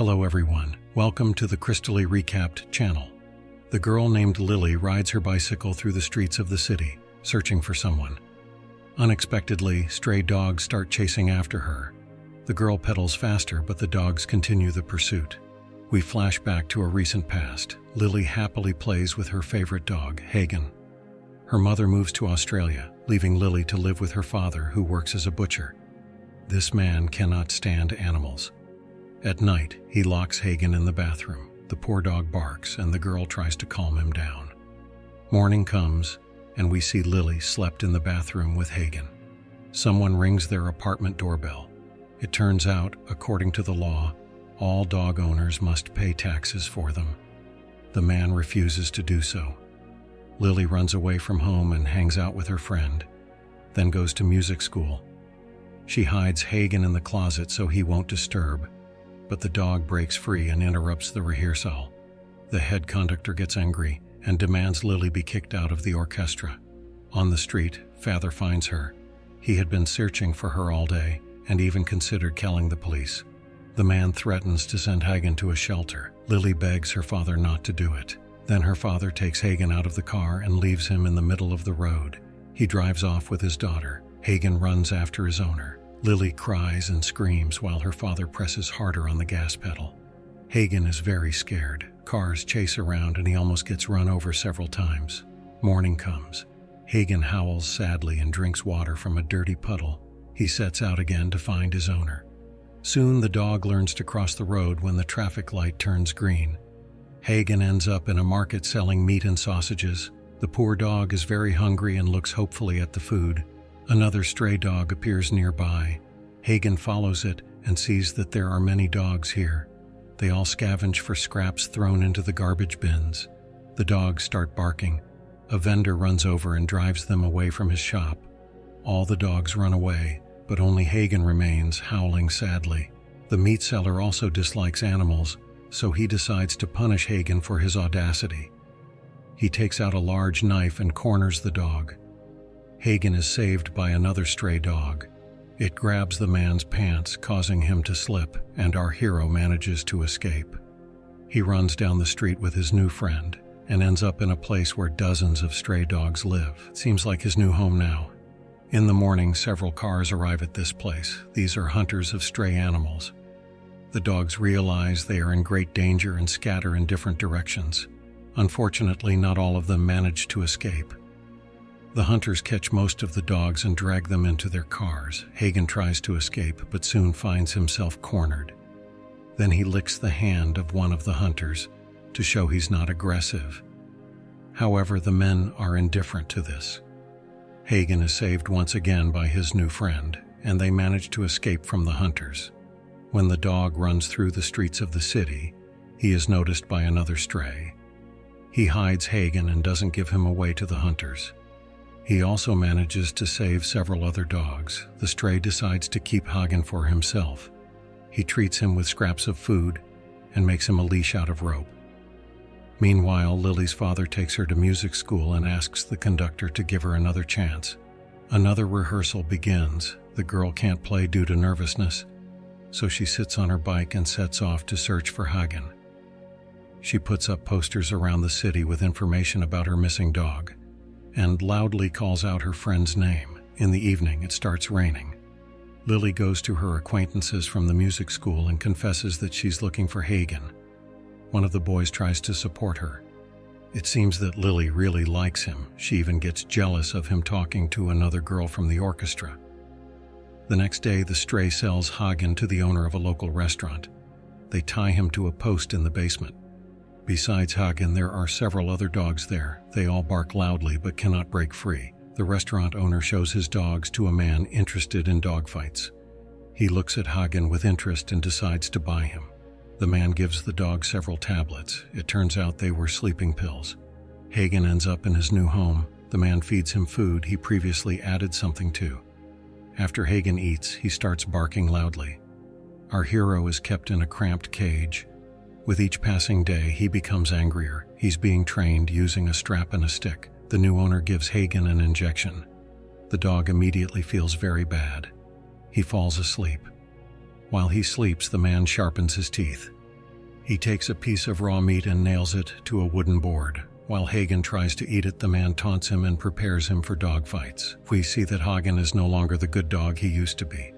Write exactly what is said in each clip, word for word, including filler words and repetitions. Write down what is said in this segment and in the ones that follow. Hello everyone, welcome to the Crystally Recapped Channel. The girl named Lily rides her bicycle through the streets of the city, searching for someone. Unexpectedly, stray dogs start chasing after her. The girl pedals faster, but the dogs continue the pursuit. We flash back to a recent past. Lily happily plays with her favorite dog, Hagen. Her mother moves to Australia, leaving Lily to live with her father, who works as a butcher. This man cannot stand animals. At night, he locks Hagen in the bathroom. The poor dog barks, and the girl tries to calm him down. Morning comes, and we see Lily slept in the bathroom with Hagen. Someone rings their apartment doorbell. It turns out, according to the law, all dog owners must pay taxes for them. The man refuses to do so. Lily runs away from home and hangs out with her friend, then goes to music school. She hides Hagen in the closet so he won't disturb, but the dog breaks free and interrupts the rehearsal. The head conductor gets angry and demands Lily be kicked out of the orchestra. On the street, Father finds her. He had been searching for her all day and even considered calling the police. The man threatens to send Hagen to a shelter. Lily begs her father not to do it. Then her father takes Hagen out of the car and leaves him in the middle of the road. He drives off with his daughter. Hagen runs after his owner. Lily cries and screams while her father presses harder on the gas pedal. Hagen is very scared. Cars chase around and he almost gets run over several times. Morning comes. Hagen howls sadly and drinks water from a dirty puddle. He sets out again to find his owner. Soon the dog learns to cross the road when the traffic light turns green. Hagen ends up in a market selling meat and sausages. The poor dog is very hungry and looks hopefully at the food. Another stray dog appears nearby. Hagen follows it and sees that there are many dogs here. They all scavenge for scraps thrown into the garbage bins. The dogs start barking. A vendor runs over and drives them away from his shop. All the dogs run away, but only Hagen remains, howling sadly. The meat seller also dislikes animals, so he decides to punish Hagen for his audacity. He takes out a large knife and corners the dog. Hagen is saved by another stray dog. It grabs the man's pants, causing him to slip, and our hero manages to escape. He runs down the street with his new friend and ends up in a place where dozens of stray dogs live. Seems like his new home now. In the morning, several cars arrive at this place. These are hunters of stray animals. The dogs realize they are in great danger and scatter in different directions. Unfortunately, not all of them manage to escape. The hunters catch most of the dogs and drag them into their cars. Hagen tries to escape, but soon finds himself cornered. Then he licks the hand of one of the hunters to show he's not aggressive. However, the men are indifferent to this. Hagen is saved once again by his new friend, and they manage to escape from the hunters. When the dog runs through the streets of the city, he is noticed by another stray. He hides Hagen and doesn't give him away to the hunters. He also manages to save several other dogs. The stray decides to keep Hagen for himself. He treats him with scraps of food and makes him a leash out of rope. Meanwhile, Lily's father takes her to music school and asks the conductor to give her another chance. Another rehearsal begins. The girl can't play due to nervousness, so she sits on her bike and sets off to search for Hagen. She puts up posters around the city with information about her missing dog and loudly calls out her friend's name. In the evening, it starts raining. Lily goes to her acquaintances from the music school and confesses that she's looking for Hagen. One of the boys tries to support her. It seems that Lily really likes him. She even gets jealous of him talking to another girl from the orchestra. The next day, the stray sells Hagen to the owner of a local restaurant. They tie him to a post in the basement. Besides Hagen, there are several other dogs there. They all bark loudly but cannot break free. The restaurant owner shows his dogs to a man interested in dogfights. He looks at Hagen with interest and decides to buy him. The man gives the dog several tablets. It turns out they were sleeping pills. Hagen ends up in his new home. The man feeds him food he previously added something to. After Hagen eats, he starts barking loudly. Our hero is kept in a cramped cage. With each passing day, he becomes angrier. He's being trained using a strap and a stick. The new owner gives Hagen an injection. The dog immediately feels very bad. He falls asleep. While he sleeps, the man sharpens his teeth. He takes a piece of raw meat and nails it to a wooden board. While Hagen tries to eat it, the man taunts him and prepares him for dogfights. We see that Hagen is no longer the good dog he used to be.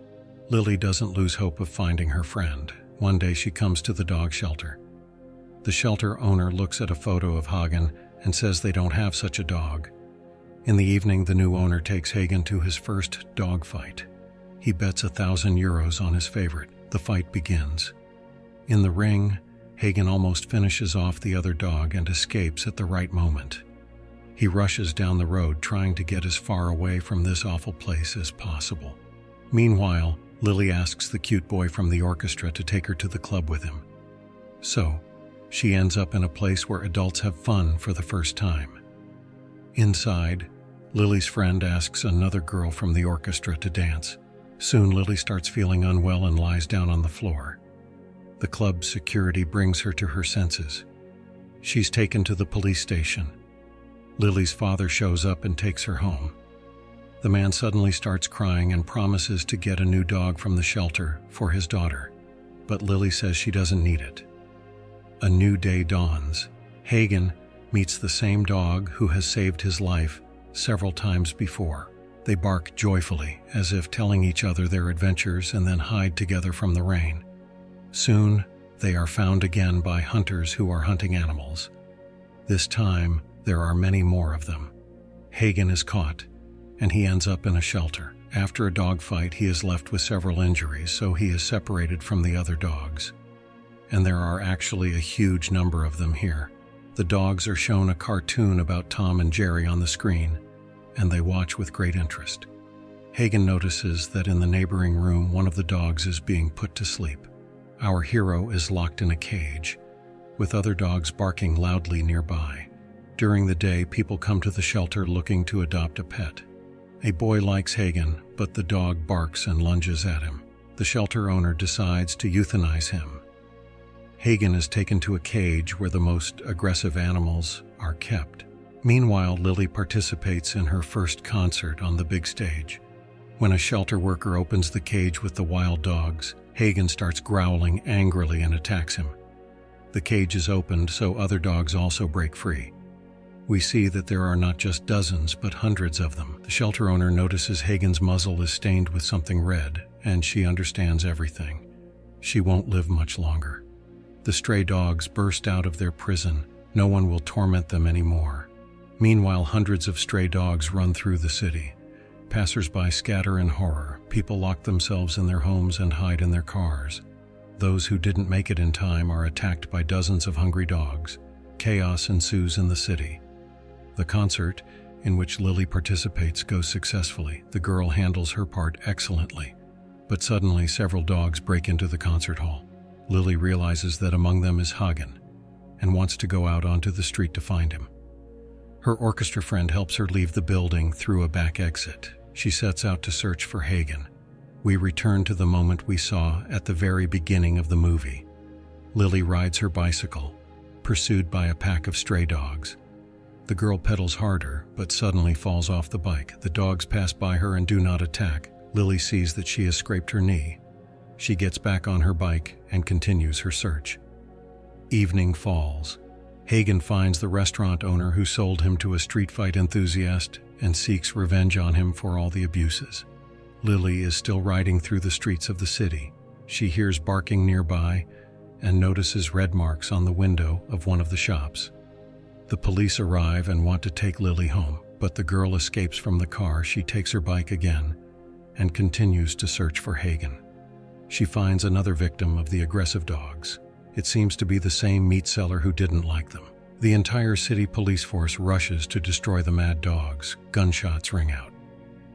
Lily doesn't lose hope of finding her friend. One day she comes to the dog shelter. The shelter owner looks at a photo of Hagen and says they don't have such a dog. In the evening, the new owner takes Hagen to his first dog fight. He bets a thousand euros on his favorite. The fight begins. In the ring, Hagen almost finishes off the other dog and escapes at the right moment. He rushes down the road, trying to get as far away from this awful place as possible. Meanwhile, Lily asks the cute boy from the orchestra to take her to the club with him. So, she ends up in a place where adults have fun for the first time. Inside, Lily's friend asks another girl from the orchestra to dance. Soon Lily starts feeling unwell and lies down on the floor. The club's security brings her to her senses. She's taken to the police station. Lily's father shows up and takes her home. The man suddenly starts crying and promises to get a new dog from the shelter for his daughter, but Lily says she doesn't need it. A new day dawns. Hagen meets the same dog who has saved his life several times before. They bark joyfully, as if telling each other their adventures, and then hide together from the rain. Soon, they are found again by hunters who are hunting animals. This time, there are many more of them. Hagen is caught, and he ends up in a shelter. After a dogfight, he is left with several injuries, so he is separated from the other dogs. And there are actually a huge number of them here. The dogs are shown a cartoon about Tom and Jerry on the screen, and they watch with great interest. Hagen notices that in the neighboring room, one of the dogs is being put to sleep. Our hero is locked in a cage, with other dogs barking loudly nearby. During the day, people come to the shelter looking to adopt a pet. A boy likes Hagen, but the dog barks and lunges at him. The shelter owner decides to euthanize him. Hagen is taken to a cage where the most aggressive animals are kept. Meanwhile, Lily participates in her first concert on the big stage. When a shelter worker opens the cage with the wild dogs, Hagen starts growling angrily and attacks him. The cage is opened, so other dogs also break free. We see that there are not just dozens, but hundreds of them. The shelter owner notices Hagen's muzzle is stained with something red, and she understands everything. She won't live much longer. The stray dogs burst out of their prison. No one will torment them anymore. Meanwhile, hundreds of stray dogs run through the city. Passersby scatter in horror. People lock themselves in their homes and hide in their cars. Those who didn't make it in time are attacked by dozens of hungry dogs. Chaos ensues in the city. The concert, in which Lily participates, goes successfully. The girl handles her part excellently. But suddenly, several dogs break into the concert hall. Lily realizes that among them is Hagen, and wants to go out onto the street to find him. Her orchestra friend helps her leave the building through a back exit. She sets out to search for Hagen. We return to the moment we saw at the very beginning of the movie. Lily rides her bicycle, pursued by a pack of stray dogs. The girl pedals harder, but suddenly falls off the bike. The dogs pass by her and do not attack. Lily sees that she has scraped her knee. She gets back on her bike and continues her search. Evening falls. Hagen finds the restaurant owner who sold him to a street fight enthusiast and seeks revenge on him for all the abuses. Lily is still riding through the streets of the city. She hears barking nearby and notices red marks on the window of one of the shops. The police arrive and want to take Lily home, but the girl escapes from the car. She takes her bike again and continues to search for Hagen. She finds another victim of the aggressive dogs. It seems to be the same meat seller who didn't like them. The entire city police force rushes to destroy the mad dogs. Gunshots ring out.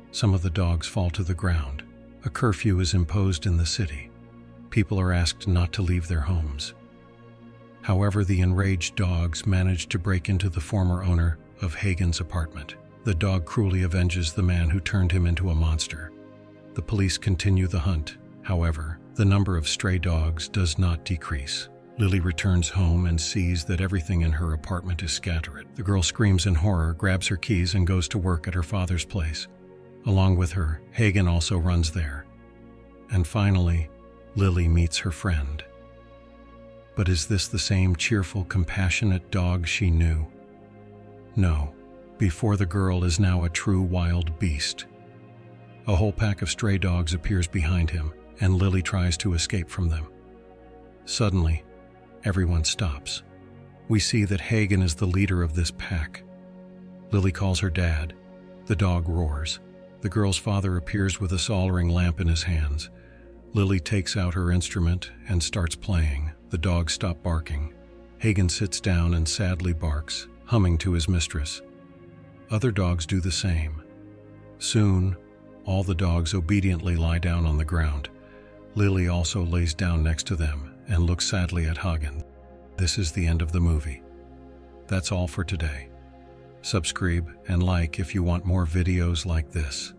Some of the dogs fall to the ground. A curfew is imposed in the city. People are asked not to leave their homes. However, the enraged dogs manage to break into the former owner of Hagen's apartment. The dog cruelly avenges the man who turned him into a monster. The police continue the hunt. However, the number of stray dogs does not decrease. Lily returns home and sees that everything in her apartment is scattered. The girl screams in horror, grabs her keys, and goes to work at her father's place. Along with her, Hagen also runs there. And finally, Lily meets her friend. But is this the same cheerful, compassionate dog she knew? No. Before the girl is now a true wild beast. A whole pack of stray dogs appears behind him, and Lily tries to escape from them. Suddenly, everyone stops. We see that Hagen is the leader of this pack. Lily calls her dad. The dog roars. The girl's father appears with a soldering lamp in his hands. Lily takes out her instrument and starts playing. The dogs stop barking. Hagen sits down and sadly barks, humming to his mistress. Other dogs do the same. Soon, all the dogs obediently lie down on the ground. Lily also lays down next to them and looks sadly at Hagen. This is the end of the movie. That's all for today. Subscribe and like if you want more videos like this.